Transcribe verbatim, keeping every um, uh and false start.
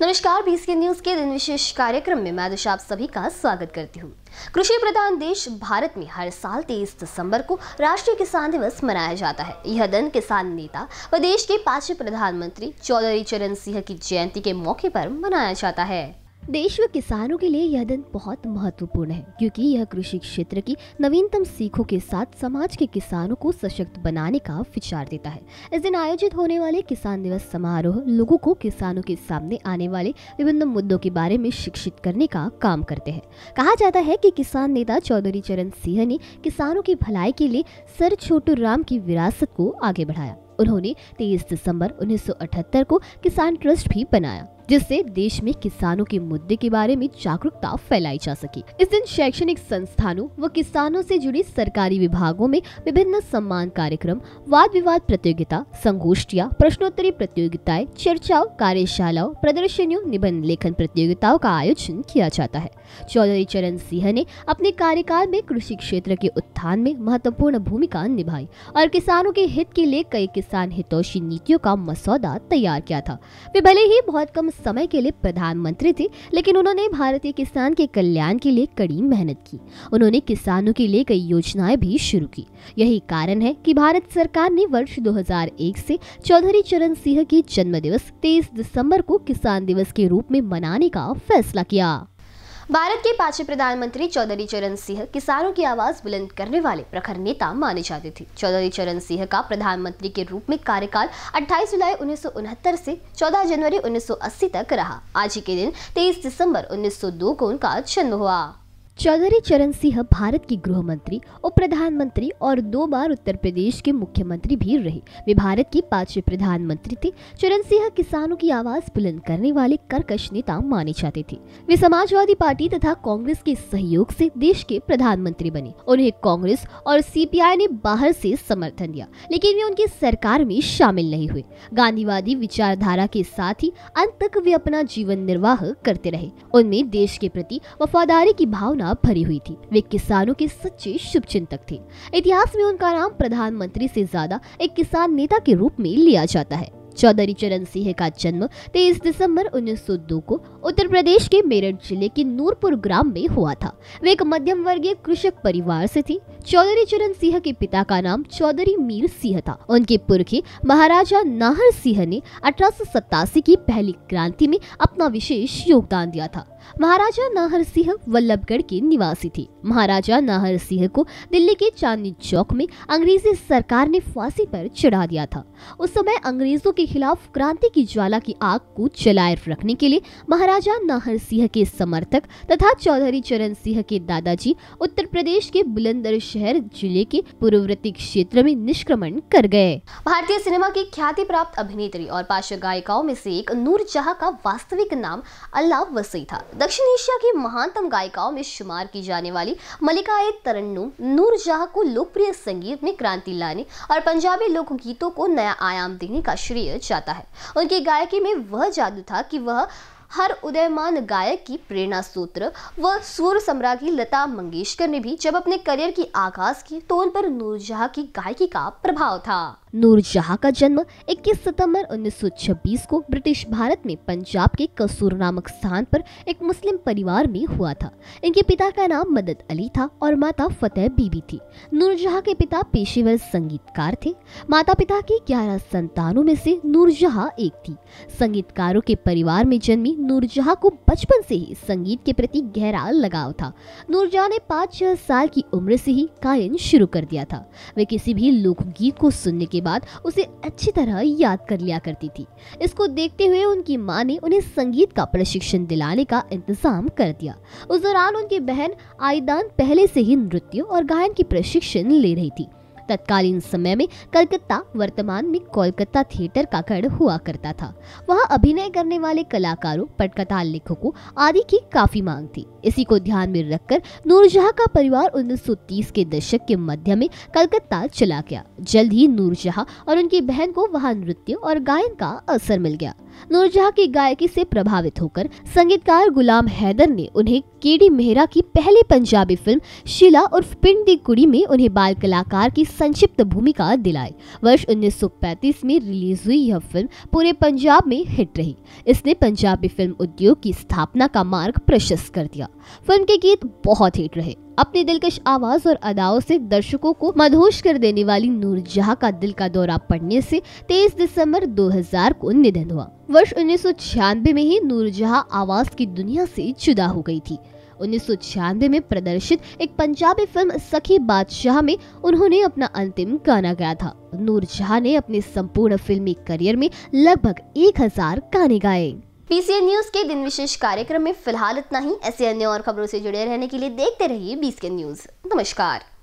नमस्कार BCN news के दिन विशेष कार्यक्रम में मैं दिशा आप सभी का स्वागत करती हूँ। कृषि प्रधान देश भारत में हर साल तेईस दिसंबर को राष्ट्रीय किसान दिवस मनाया जाता है। यह दिन किसान नेता व देश के पांचवें प्रधानमंत्री चौधरी चरण सिंह की जयंती के मौके पर मनाया जाता है। देश व किसानों के लिए यह दिन बहुत महत्वपूर्ण है क्योंकि यह कृषि क्षेत्र की नवीनतम सीखों के साथ समाज के किसानों को सशक्त बनाने का विचार देता है। इस दिन आयोजित होने वाले किसान दिवस समारोह लोगों को किसानों के सामने आने वाले विभिन्न मुद्दों के बारे में शिक्षित करने का काम करते हैं। कहा जाता है कि किसान नेता चौधरी चरण सिंह ने किसानों की भलाई के लिए सर छोटू राम की विरासत को आगे बढ़ाया। उन्होंने तेईस दिसंबर उन्नीस सौ अठहत्तर को किसान ट्रस्ट भी बनाया जिससे देश में किसानों के मुद्दे के बारे में जागरूकता फैलाई जा सकी। इस दिन शैक्षणिक संस्थानों व किसानों से जुड़ी सरकारी विभागों में विभिन्न सम्मान कार्यक्रम, वाद विवाद प्रतियोगिता, संगोष्ठियां, प्रश्नोत्तरी प्रतियोगिताएं, चर्चाओं, कार्यशालाओं, प्रदर्शनियों, निबंध लेखन प्रतियोगिताओं का आयोजन किया जाता है। चौधरी चरण सिंह ने अपने कार्यकाल में कृषि क्षेत्र के उत्थान में महत्वपूर्ण भूमिका निभाई और किसानों के हित के लिए कई किसान हितोषी नीतियों का मसौदा तैयार किया था। वे भले ही बहुत कम समय के लिए प्रधानमंत्री थे लेकिन उन्होंने भारतीय किसान के कल्याण के लिए कड़ी मेहनत की। उन्होंने किसानों के लिए कई योजनाएं भी शुरू की। यही कारण है कि भारत सरकार ने वर्ष दो हज़ार एक से चौधरी चरण सिंह की जन्म दिवस तेईस दिसंबर को किसान दिवस के रूप में मनाने का फैसला किया। भारत के पांचवें प्रधानमंत्री चौधरी चरण सिंह किसानों की आवाज बुलंद करने वाले प्रखर नेता माने जाते थे। चौधरी चरण सिंह का प्रधानमंत्री के रूप में कार्यकाल अट्ठाईस जुलाई उन्नीस सौ उनहत्तर से चौदह जनवरी उन्नीस सौ अस्सी तक रहा। आज ही के दिन तेईस दिसंबर उन्नीस सौ दो को उनका जन्म हुआ। चौधरी चरण सिंह भारत की गृह मंत्री, उप प्रधानमंत्री और दो बार उत्तर प्रदेश के मुख्यमंत्री भी रहे। वे भारत के पांचवें प्रधानमंत्री थे। चरण सिंह किसानों की आवाज बुलंद करने वाले कर्कश नेता माने जाते थे। वे समाजवादी पार्टी तथा कांग्रेस के सहयोग से देश के प्रधानमंत्री बने। उन्हें कांग्रेस और सीपीआई ने बाहर से समर्थन दिया लेकिन वे उनकी सरकार में शामिल नहीं हुए। गांधीवादी विचारधारा के साथ ही अंत तक वे अपना जीवन निर्वाह करते रहे। उनमें देश के प्रति वफादारी की भावना भरी हुई थी। वे किसानों के सच्चे शुभचिंतक थे। इतिहास में उनका नाम प्रधानमंत्री से ज्यादा एक किसान नेता के रूप में लिया जाता है। चौधरी चरण सिंह का जन्म तेईस दिसंबर उन्नीस सौ दो को उत्तर प्रदेश के मेरठ जिले के नूरपुर ग्राम में हुआ था। वे एक मध्यम वर्गीय कृषक परिवार से थे। चौधरी चरण सिंह के पिता का नाम चौधरी मीर सिंह था। उनके पुरखे महाराजा नाहर सिंह ने अठारह सौ सतासी की पहली क्रांति में अपना विशेष योगदान दिया था। महाराजा नाहर सिंह वल्लभगढ़ के निवासी थे। महाराजा नाहर सिंह को दिल्ली के चांदनी चौक में अंग्रेजी सरकार ने फांसी पर चढ़ा दिया था। उस समय अंग्रेजों के खिलाफ क्रांति की ज्वाला की आग को जलाए रखने के लिए महाराजा नाहर सिंह के समर्थक तथा चौधरी चरण सिंह के दादाजी उत्तर प्रदेश के बुलंदशहर शहर जिले के पूर्ववर्ती क्षेत्र में निष्क्रमण कर गए। भारतीय सिनेमा की ख्याति प्राप्त अभिनेत्री और पार्श्व गायिकाओं में से एक नूरजहाँ का वास्तविक नाम अल्लाह वसी था। दक्षिण एशिया की महानतम गायिकाओं में शुमार की जाने वाली मलिका-ए तरन्नुम नूरजहाँ को लोकप्रिय संगीत में क्रांति लाने और पंजाबी लोकगीतों को नया आयाम देने का श्रेय जाता है। उनकी गायकी में वह जादू था कि वह हर उदयमान गायक की प्रेरणा सूत्र व सुर सम्राज्ञी लता मंगेशकर ने भी जब अपने करियर की आगाज की तो उन पर नूरजहाँ की गायकी का प्रभाव था। नूरजहाँ का जन्म इक्कीस सितंबर उन्नीस सौ छब्बीस को ब्रिटिश भारत में पंजाब के कसूर नामक स्थान पर एक मुस्लिम परिवार में हुआ था। इनके पिता का नाम मदद अली था और माता फतेह बीबी थी। नूरजहाँ के पिता पेशेवर संगीतकार थे। माता पिता की ग्यारह संतानों में से नूरजहाँ एक थी। संगीतकारों के परिवार में जन्मी नूरजहाँ को बचपन से ही संगीत के प्रति गहरा लगाव था। नूरजहाँ ने पाँच छह साल की उम्र से ही गायन शुरू कर दिया था। वे किसी भी लोकगीत को सुनने के बाद उसे अच्छी तरह याद कर लिया करती थी। इसको देखते हुए उनकी माँ ने उन्हें संगीत का प्रशिक्षण दिलाने का इंतजाम कर दिया। उस दौरान उनकी बहन आयदान पहले से ही नृत्य और गायन की प्रशिक्षण ले रही थी। तत्कालीन समय में कलकत्ता, वर्तमान में कोलकाता थिएटर का गढ़ हुआ करता था। वहाँ अभिनय करने वाले कलाकारों, पटकथा लेखकों आदि की काफी मांग थी। इसी को ध्यान में रखकर नूरजहाँ का परिवार उन्नीस सौ तीस के दशक के मध्य में कलकत्ता चला गया। जल्द ही नूरजहाँ और उनकी बहन को वहाँ नृत्य और गायन का अवसर मिल गया। नूरजहाँ की गायकी से प्रभावित होकर संगीतकार गुलाम हैदर ने उन्हें के डी मेहरा की पहली पंजाबी फिल्म शीला उर्फ पिंडी कुड़ी में उन्हें बाल कलाकार की संक्षिप्त भूमिका दिलाई। वर्ष उन्नीस सौ पैंतीस में रिलीज हुई यह फिल्म पूरे पंजाब में हिट रही। इसने पंजाबी फिल्म उद्योग की स्थापना का मार्ग प्रशस्त कर दिया। फिल्म के गीत बहुत हिट रहे। अपनी दिलकश आवाज और अदाओं से दर्शकों को मदहोश कर देने वाली नूरजहाँ का दिल का दौरा पड़ने से तेईस दिसंबर दो हजार को निधन हुआ। वर्ष उन्नीस सौ छियानवे में ही नूरजहाँ आवाज की दुनिया से जुदा हो गई थी। उन्नीस सौ छियानवे में प्रदर्शित एक पंजाबी फिल्म सखी बादशाह में उन्होंने अपना अंतिम गाना गाया था। नूरजहाँ ने अपने संपूर्ण फिल्मी करियर में लगभग एक हजार गाने गाए। बीसीएन न्यूज के दिन विशेष कार्यक्रम में फिलहाल इतना ही। ऐसे अन्य और खबरों से जुड़े रहने के लिए देखते रहिए बीसीएन न्यूज। नमस्कार।